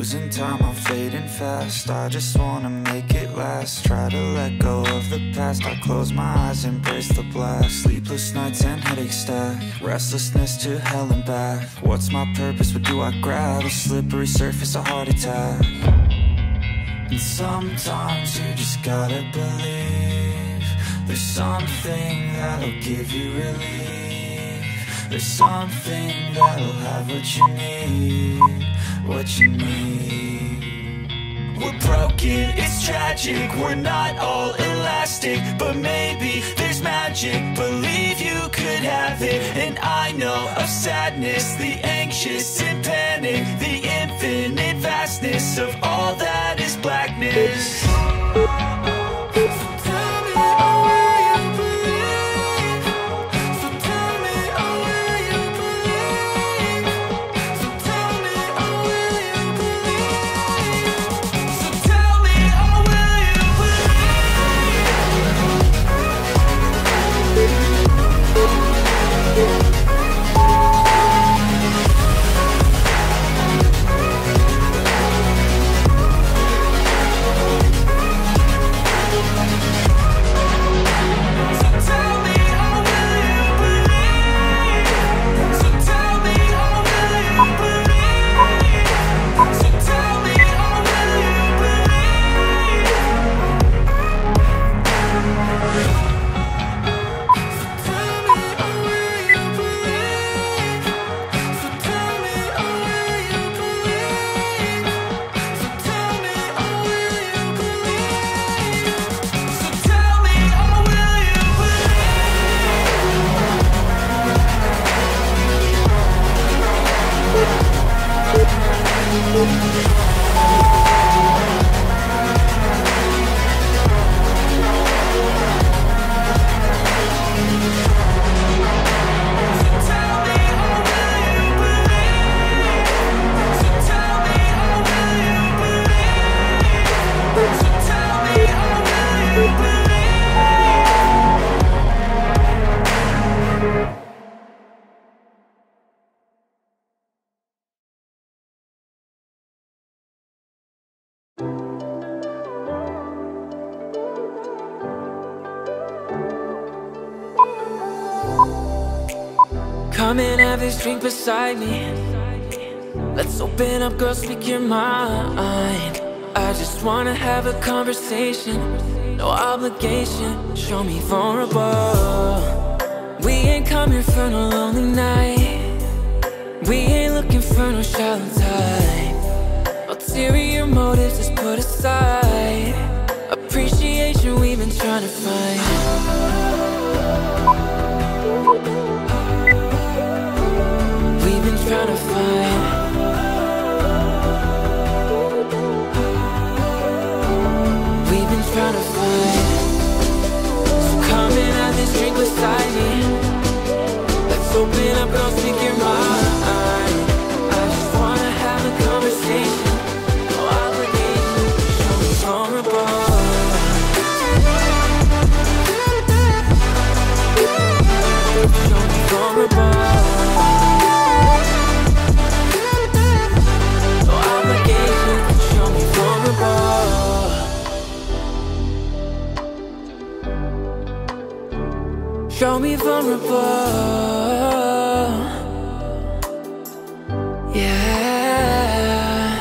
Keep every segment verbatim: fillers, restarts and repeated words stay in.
losing time, I'm fading fast. I just wanna make it last. Try to let go of the past. I close my eyes, embrace the blast. Sleepless nights and headache stack. Restlessness to hell and back. What's my purpose, what do I grab? A slippery surface, a heart attack. And sometimes you just gotta believe. There's something that'll give you relief. There's something that'll have what you need, what you need. We're broken, it's tragic, we're not all elastic, but maybe there's magic, believe you could have it. And I know of sadness, the anxious and panic, the infinite vastness of all that is blackness. Come and have this drink beside me. Let's open up, girl, speak your mind. I just wanna have a conversation. No obligation, show me vulnerable. We ain't come here for no lonely night. We ain't looking for no shallow tide. Ulterior motives just put aside. Appreciation we've been trying to find. Trying to find. We've been trying to find. So come and have this drink beside me. Let's open up, girl, speak your mind. I just wanna have a conversation. No obligation, show me vulnerable. Show me vulnerable. Show me vulnerable, yeah.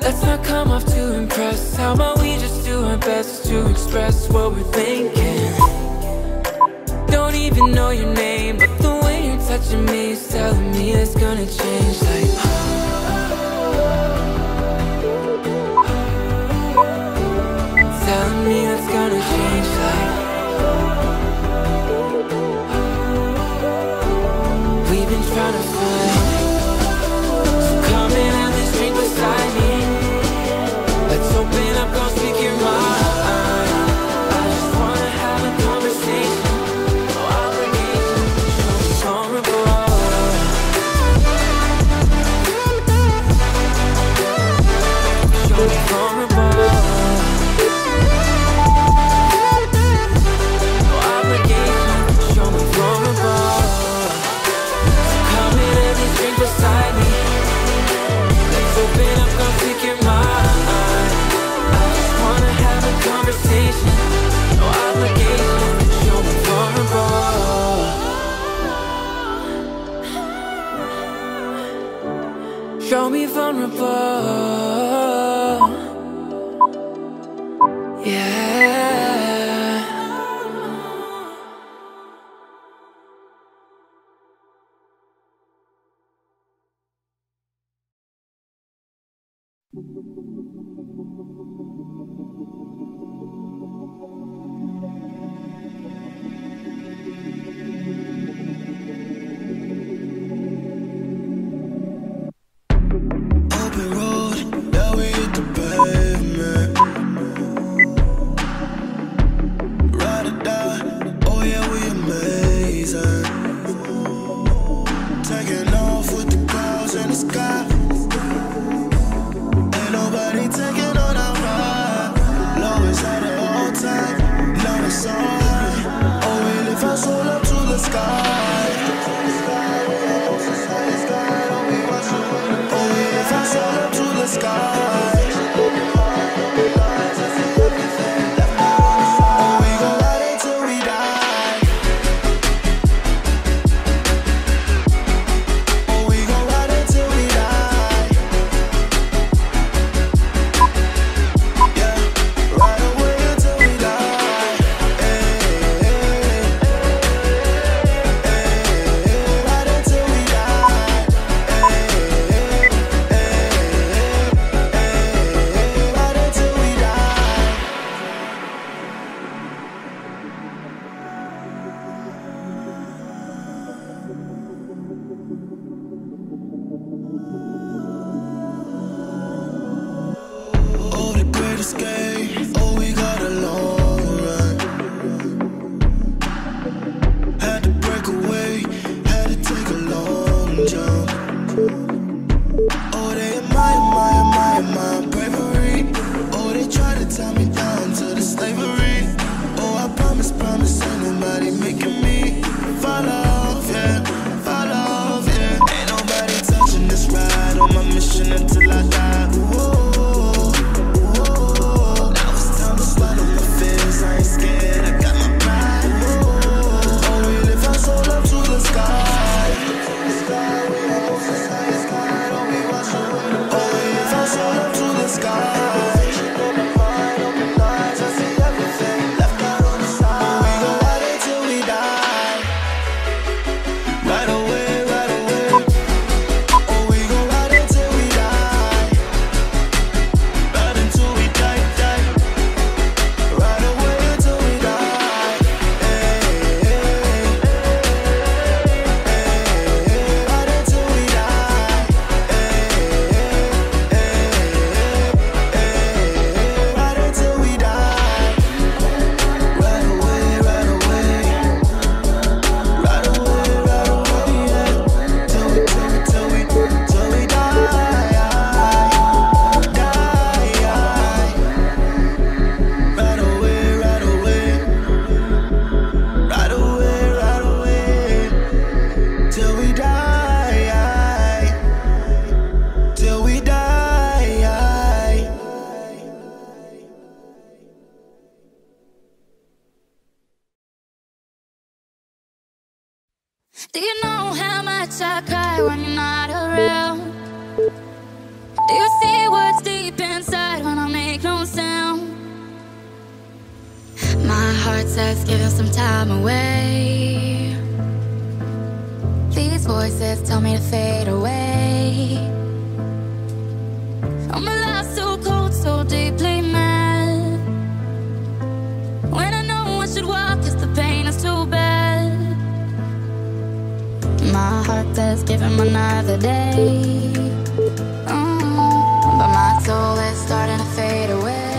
Let's not come off to impress. How about we just do our best to express what we're thinking? Don't even know your name, but the way you're touching me is telling me it's gonna change. Like, it's telling me it's gonna change. Like, we've been trying to find. So come and have this drink beside me. Let's open up, go speak your mind. I just wanna have a conversation. No obligation, show me vulnerable. Show me vulnerable. vulnerable. Yeah. Do you know how much I cry when you're not around? Do you see what's deep inside when I make no sound? My heart says give some time away. These voices tell me to fade away. Oh, my life's so cold, so deeply mad. When I know I should walk, cause the pain is too bad. My heart says give him another day, mm-hmm. But my soul is starting to fade away.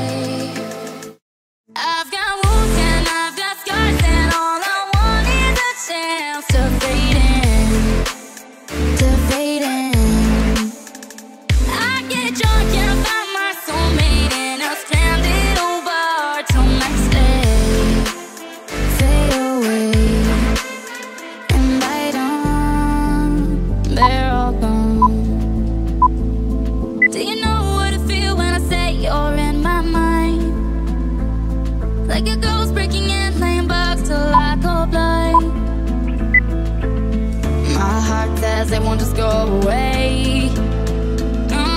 They won't just go away. Mm.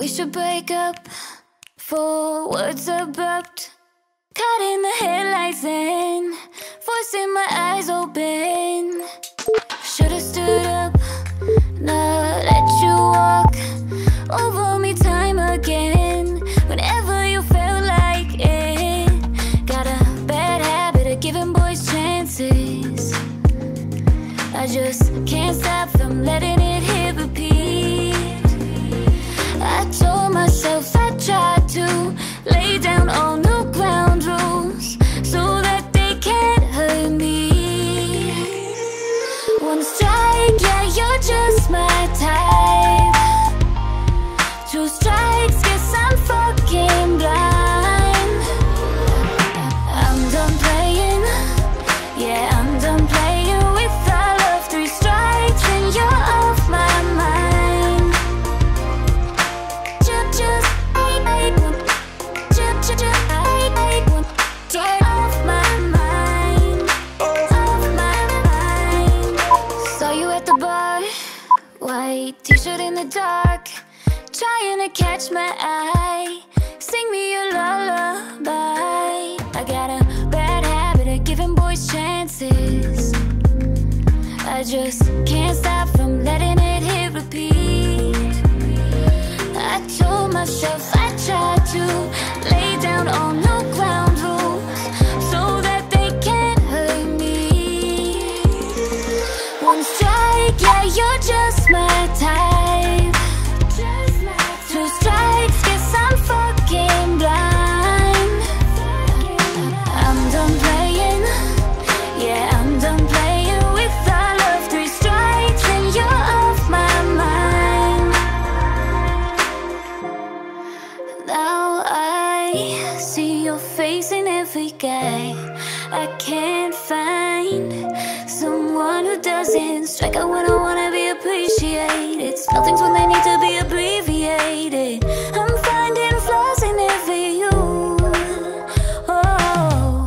We should break up, four words abrupt, caught in the headlights and forcing my eyes open. Should've stood up, not let you walk over me time again. Whenever you felt like it, got a bad habit of giving boys chances. I just can't stop from letting it hit repeat. I told myself I tried to lay down all new ground rules so that they can't hurt me. One strike, yeah, you're just my type. Two strikes, guess I'm fucking blind. I'm done playing, yeah, I'm done playing with our love. Three strikes and you're off my mind. T-shirt in the dark, trying to catch my eye. Sing me a lullaby. I got a bad habit of giving boys chances. I just can't stop from letting it hit repeat. I told myself I tried to lay down on no ground rules so that they can't hurt me. One strike, yeah, you're just my type. Two strikes, guess I'm fucking blind. I'm done playing, yeah, I'm done playing with our love. Three strikes and you're off my mind. Now I see your face in every guy. I can't find someone who doesn't strike out when I wanna be appreciated. Spell things when they need to be abbreviated. I'm finding flaws in every you. Oh,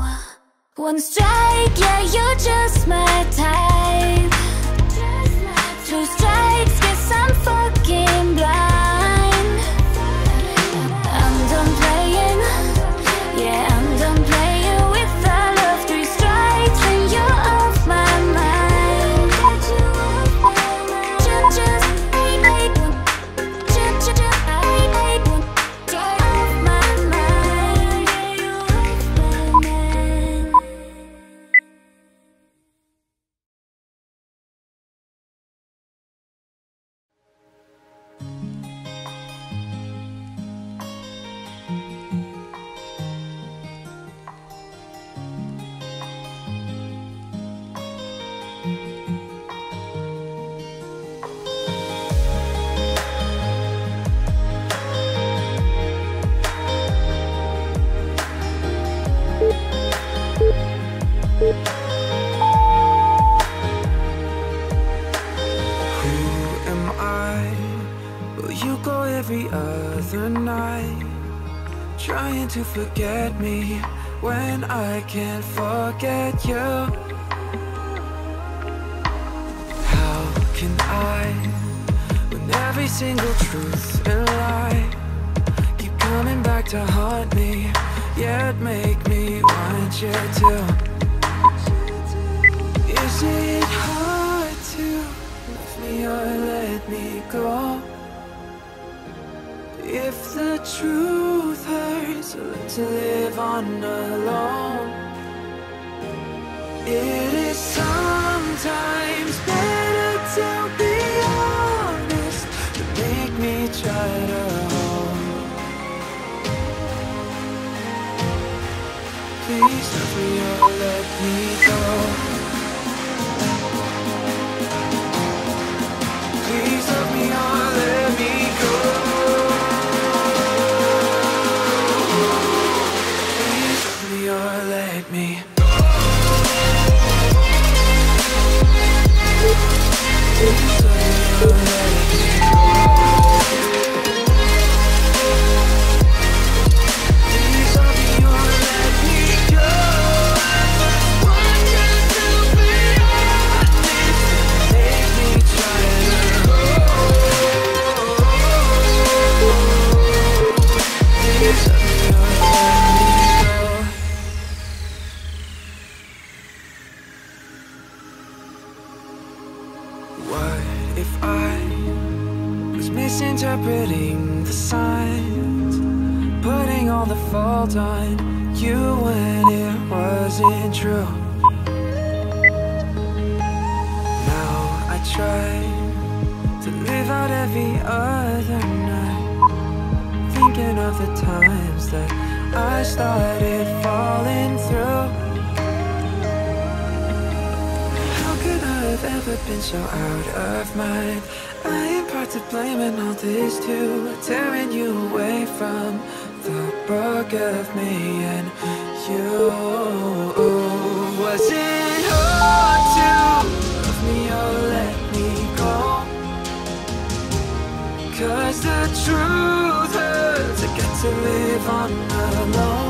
one strike, yeah, you're just my type. Two strikes, guess I'm fucking blind. I'm done playing, yeah, I'm done playing with our love. Three strikes and you're off my mind. To forget me when I can't forget you. How can I, when every single truth and lie keep coming back to haunt me, yet make me want you to? Is it hard to love me or let me go? If the truth hurts, I learn to live on alone. It is sometimes better to be honest than make me try to hold. please hurry up, let me go. Please help me on, let me go. Please hurry up, let me go. Please hurry up. If I was misinterpreting the signs, putting all the fault on you when it wasn't true. Now I try to live out every other night, thinking of the times that I started falling through. I've ever been so out of mind. I am part to blame in all this too, tearing you away from the book of me and you. Was it hard to love me or let me go? Cause the truth hurts, I get to live on alone.